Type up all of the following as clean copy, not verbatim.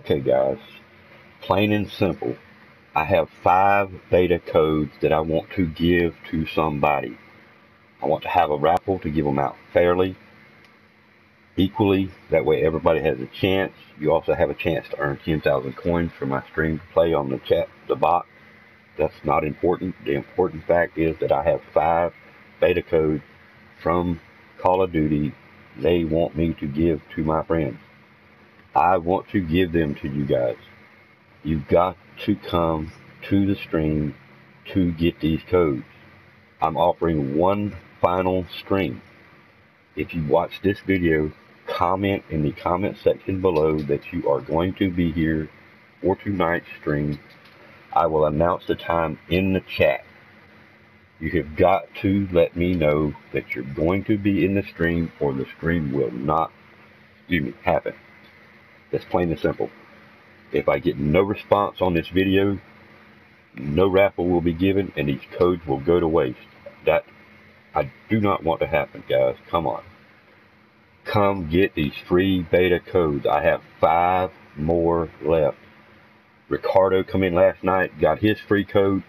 Okay guys, plain and simple, I have 5 beta codes that I want to give to somebody. I want to have a raffle to give them out fairly, equally, that way everybody has a chance. You also have a chance to earn 10,000 coins for my stream play on the chat, the bot. That's not important. The important fact is that I have 5 beta codes from Call of Duty they want me to give to my friends. I want to give them to you guys. You've got to come to the stream to get these codes. I'm offering one final stream. If you watch this video, comment in the comment section below that you are going to be here for tonight's stream. I will announce the time in the chat. You have got to let me know that you're going to be in the stream or the stream will not, happen. That's plain and simple. If I get no response on this video, no raffle will be given and these codes will go to waste. That I do not want to happen, guys. Come on. Come get these free beta codes. I have 5 more left. Ricardo come in last night, got his free code.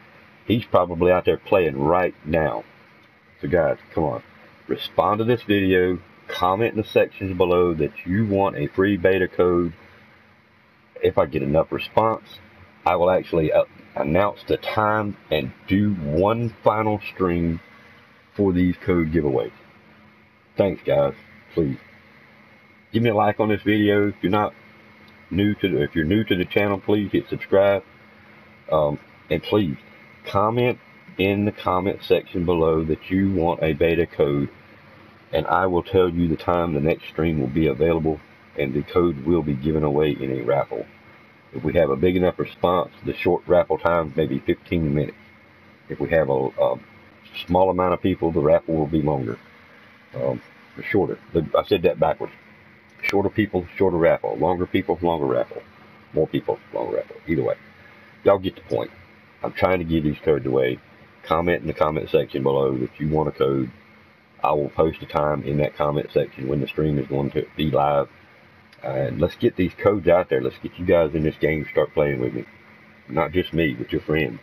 He's probably out there playing right now. So guys, come on. Respond to this video. Comment in the sections below that you want a free beta code. If I get enough response, I will actually announce the time and do one final stream for these code giveaways. Thanks guys. Please give me a like on this video. If you're not new to the, if you're new to the channel, please hit subscribe, and please comment in the comment section below that you want a beta code, and I will tell you the time the next stream will be available and the code will be given away in a raffle. If we have a big enough response, the short raffle time may be 15 minutes. If we have a small amount of people, the raffle will be longer, shorter. I said that backwards. Shorter people, shorter raffle. Longer people, longer raffle. More people, longer raffle. Either way, y'all get the point. I'm trying to give these codes away. Comment in the comment section below if you want a code. I will post a time in that comment section when the stream is going to be live. And let's get these codes out there. Let's get you guys in this game. Start playing with me. Not just me, but your friend.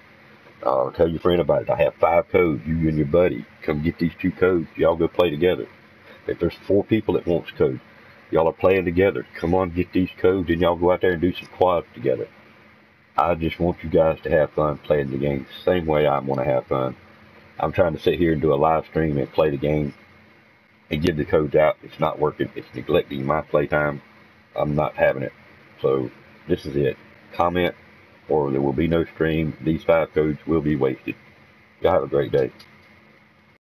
Tell your friend about it. I have 5 codes. You and your buddy. Come get these 2 codes. Y'all go play together. If there's 4 people that wants codes, y'all are playing together. Come on, get these codes, and y'all go out there and do some quads together. I just want you guys to have fun playing the game the same way I want to have fun. I'm trying to sit here and do a live stream and play the game and give the codes out. It's not working. It's neglecting my playtime. I'm not having it. So this is it. Comment or there will be no stream. These 5 codes will be wasted. Y'all have a great day.